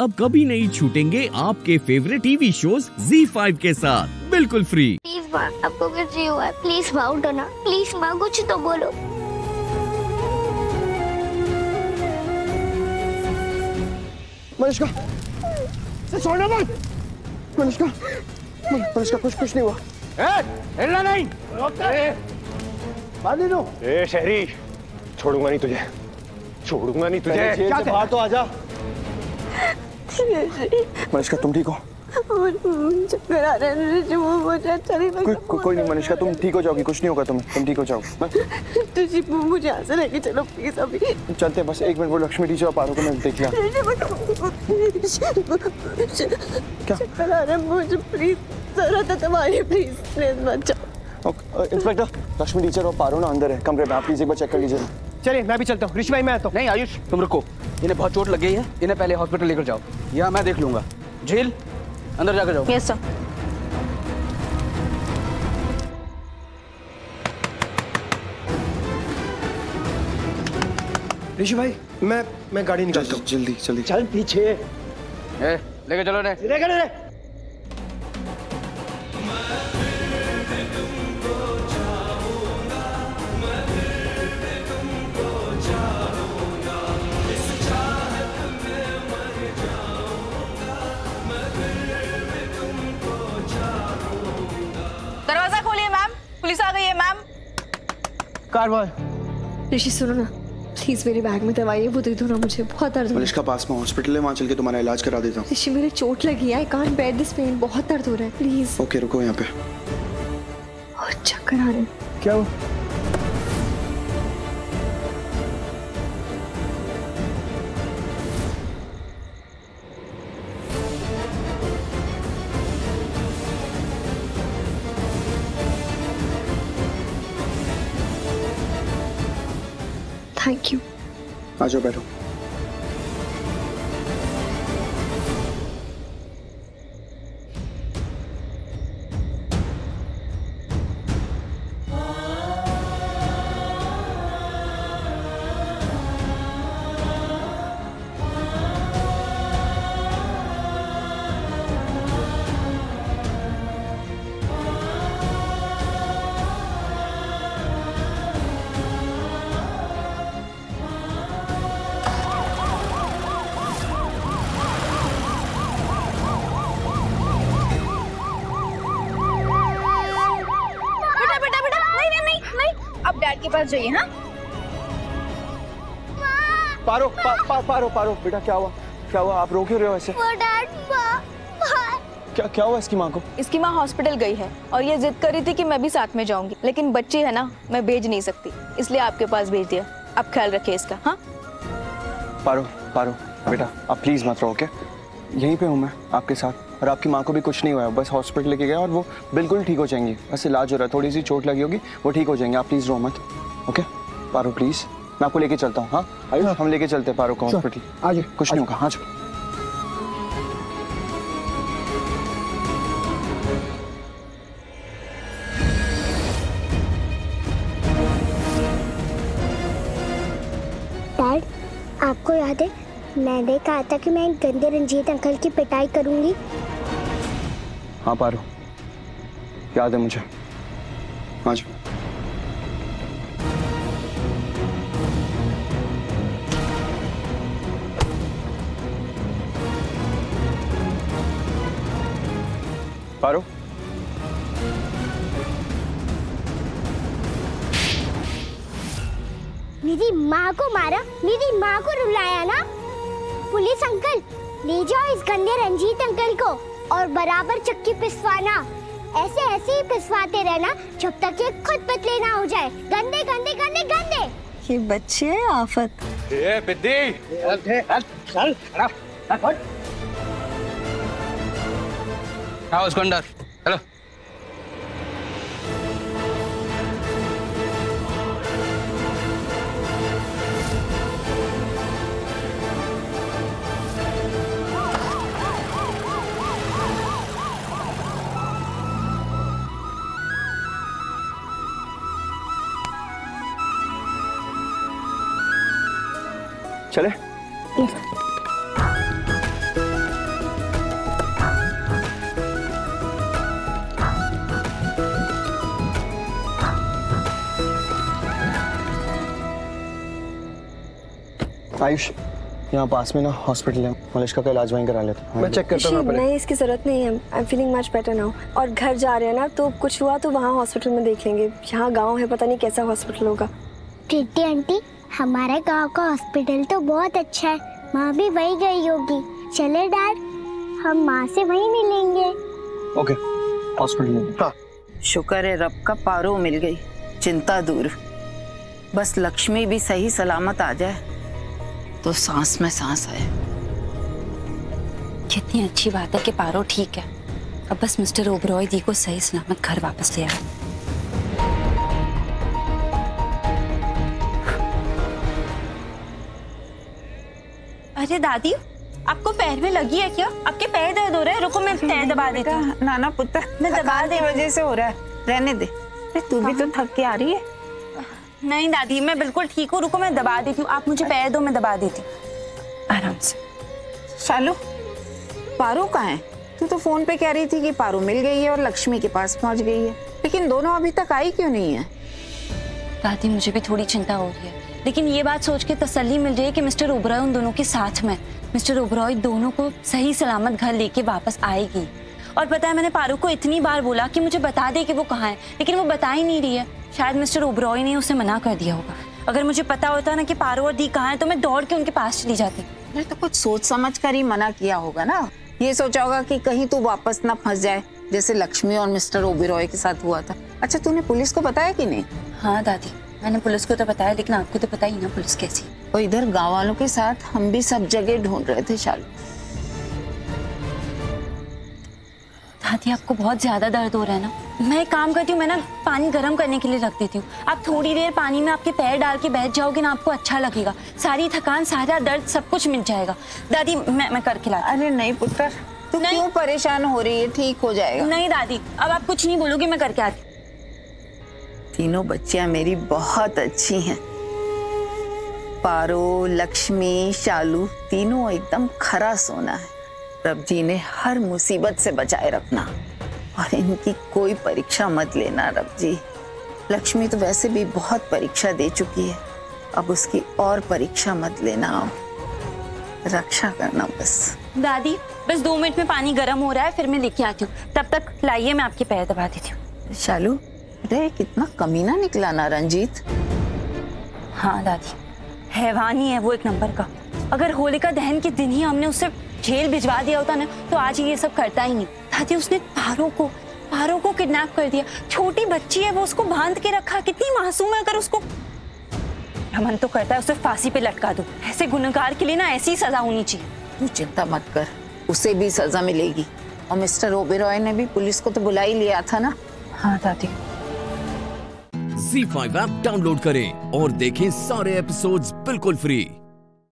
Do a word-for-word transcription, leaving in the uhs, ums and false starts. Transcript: अब कभी नहीं छूटेंगे आपके favourite TV shows Zee five के साथ बिल्कुल फ्री। प्लीज माँ, आपको कुछ हुआ है, प्लीज माँ उठो ना, प्लीज माँ कुछ तो बोलो। मनीषा सोना मत, मनीषा मनीषा कुछ कुछ नहीं हुआ। हिलना नहीं, बांध लो। ए शहरी, छोड़ूंगा नहीं तुझे, छोड़ूंगा नहीं तुझे। बाहर तो आजा। मनीषा तुम ठीक हो? चक्कर आ रहा है मुझे, अच्छा नहीं लग रहा। को, कोई नहीं मनीषा, तुम ठीक हो जाओगी, कुछ नहीं होगा तुम्हें, तुम ठीक हो जाओगी। तुझे मुझे यहाँ से लेके चलो प्लीज। अभी चलते हैं, बस एक मिनट, वो लक्ष्मी टीचर और पारो को मैं देख लिया। क्या चक्कर आ रहा है मुझे, प्लीज जरूरत है तुम्हारी, प्लीज प्लीज मत जाओ। इंस्पेक्टर, लक्ष्मी टीचर और पारो ना अंदर है कमरे में, आप प्लीज एक बार चेक कर लीजिए। चलिए मैं भी चलता हूँ। ऋषि भाई मैं आता हूँ। नहीं आयुष तुम रुको, इन्हें बहुत चोट लग गई है, इन्हें पहले हॉस्पिटल लेकर जाओ, या मैं देख लूंगा। झील अंदर जाकर जाओ। Yes sir. ऋषि भाई मैं मैं गाड़ी निकालता हूँ। जल्दी जल्दी चल, पीछे लेकर चलो। ने लेकर ऋषि सुनो ना प्लीज, मेरे बैग में दवाई है वो दे दो ना, मुझे बहुत दर्द हो रहा है। मलिष्का पास में हॉस्पिटल है, वहाँ चल के तुम्हारा इलाज करा देता हूँ। ऋषि मेरे चोट लगी है, I can't bear this pain, बहुत दर्द हो रहा है, प्लीज। ओके रुको यहाँ पे, और चक्कर आ रहे हैं। क्या हुआ? Thank you. आ जाओ बैठो। जाइए। हाँ पारो पा, पा, पारो पारो बेटा, क्या हुआ क्या हुआ, आप रो क्यों रहे हो ऐसे? क्या क्या हुआ इसकी माँ को? इसकी माँ हॉस्पिटल गई है और ये जिद कर रही थी कि मैं भी साथ में जाऊंगी, लेकिन बच्ची है ना, मैं भेज नहीं सकती, इसलिए आपके पास भेज दिया, आप ख्याल रखिए इसका। हाँ पारो पारो बेटा, आप प्लीज मत रो, ओके? यहीं पे हूँ मैं आपके साथ, और आपकी माँ को भी कुछ नहीं हुआ है, बस हॉस्पिटल लेके गया और वो बिल्कुल ठीक हो जाएंगी, बस इलाज हो रहा है, थोड़ी सी चोट लगी होगी, वो ठीक हो जाएंगी, आप प्लीज रो मत, ओके? पारो प्लीज, मैं आपको लेके चलता हूँ। हाँ आयुष, हम लेके चलते हैं पारो को हॉस्पिटल। आज कुछ नहीं होगा। हाँ चलो। डैड आपको याद है मैंने कहा था कि मैं गंदे रंजीत अंकल की पिटाई करूंगी? हाँ पारो याद है मुझे। हाँ जी पारो, मेरी माँ को मारा, मेरी माँ को रुलाया ना। पुलिस अंकल ले जाओ इस गंदे रंजीत अंकल को और बराबर चक्की पिसवाना, ऐसे ऐसे ही पिसवाते रहना जब तक ये खुद पतले ना हो जाए। गंदे गंदे गंदे गंदे ये बच्चे आफत। ए बिद्दी चल चल उसको अंदर। हेलो चले। फाइव यहाँ पास में ना हॉस्पिटल है, मलेश का इलाज वहीं करा लेते हैं। मैं चेक करता हूँ। नहीं, इसकी जरूरत नहीं है। I am feeling much better now. और घर जा रहे हैं ना, तो कुछ हुआ तो वहाँ हॉस्पिटल में देख लेंगे। यहाँ गांव है, पता नहीं कैसा हॉस्पिटल होगा। प्रीति आंटी, हमारे गांव का हॉस्पिटल तो बहुत अच्छा है, माँ भी वही गई होगी। चले डैड, हम माँ से वही मिलेंगे। Okay, hospital. शुक्र है रब का, पारो मिल गई, चिंता दूर। बस लक्ष्मी भी सही सलामत आ जाए तो सांस में सांस आए। कितनी अच्छी बात है कि पारो ठीक है। अब बस मिस्टर ओबेरॉय दी को सही सलामत घर वापस ले आए। अरे दादी, आपको पैर में लगी है क्या? आपके पैर दर्द हो रहे हैं? रुको मैं पैर दबा देती हूँ। ना ना पुत्र, मैं दबा देने की वजह से हो रहा है, रहने दे। तू भी तो थक के आ रही है। नहीं दादी, मैं बिल्कुल ठीक हूँ, रुको मैं दबा देती हूँ। आप मुझे पैर दो, मैं दबा देती हूँ आराम से। शालू, पारो कहाँ है? तू तो फोन पे कह रही थी कि पारो मिल गई है और लक्ष्मी के पास पहुँच गई है, लेकिन दोनों अभी तक आई क्यों नहीं है? दादी, मुझे भी थोड़ी चिंता हो रही है, लेकिन ये बात सोच के तसल्ली मिल रही है कि मिस्टर ओबेरॉय उन दोनों के साथ में, मिस्टर ओबेरॉय दोनों को सही सलामत घर लेके वापस आएगी। और पता है, मैंने पारो को इतनी बार बोला कि मुझे बता दे कि वो कहाँ है, लेकिन वो बता ही नहीं रही है। शायद मिस्टर ओबेरॉय ने उसे मना कर दिया होगा। अगर मुझे पता होता ना कि पारो और दी कहाँ है, तो मैं दौड़ के उनके पास चली जाती। मैंने तो कुछ सोच समझ कर ही मना किया होगा ना, ये सोचा होगा कि कहीं तू वापस ना फंस जाए, जैसे लक्ष्मी और मिस्टर ओबेरॉय के साथ हुआ था। अच्छा, तूने पुलिस को बताया कि नहीं? हाँ दादी, मैंने पुलिस को तो बताया, लेकिन आपको तो पता ही ना पुलिस कैसी। और इधर गाँव वालों के साथ हम भी सब जगह ढूंढ रहे थे। शालू दादी, आपको बहुत ज्यादा दर्द हो रहा है ना? मैं काम करती हूँ, मैं ना पानी गर्म करने के लिए रख देती हूँ। आप थोड़ी देर पानी में आपके पैर डाल के बैठ जाओगे ना, आपको अच्छा लगेगा, सारी थकान सारा दर्द सब कुछ मिट जाएगा। दादी, मैं मैं करके लाती हूँ। अरे नहीं पुत्र, तू क्यों परेशान हो रही है, ठीक हो जाएगा। नहीं दादी, अब आप कुछ नहीं बोलोगे, मैं करके आती हूँ। तीनों बच्चियाँ मेरी बहुत अच्छी हैं, पारो, लक्ष्मी, शालू, तीनों एकदम खरा सोना है। रब जी ने हर मुसीबत से बचाए रखना, और इनकी कोई परीक्षा मत लेना रब जी। लक्ष्मी तो वैसे भी बहुत परीक्षा दे चुकी है, अब उसकी और परीक्षा मत लेना, आप रक्षा करना बस। दादी, बस दो मिनट में पानी गर्म हो रहा है, फिर मैं लेके आती हूँ, तब तक लाइए, मैं आपके पैर दबा देती हूँ। शालू, अरे कितना कमीना निकला ना रंजीत। हाँ दादी, हैवान ही है वो, एक नंबर का। अगर होलिका दहन के दिन ही हमने उससे जेल भिजवा दिया होता ना, तो आज ये सब करता ही नहीं। दादी, उसने पारो को पारो को किडनैप कर दिया। छोटी बच्ची है वो, उसको बांध के रखा, कितनी मासूम है। अगर उसको मन तो करता है उसे फांसी पे लटका दो। ऐसे गुनहगार के लिए ना ऐसी सजा होनी चाहिए। तू चिंता मत कर, उसे भी सजा मिलेगी। और मिस्टर ओबेरॉय ने भी पुलिस को तो बुला ही लिया था ना। हाँ दादी। ज़ी फाइव ऐप डाउनलोड करें और देखें सारे एपिसोड्स बिल्कुल फ्री।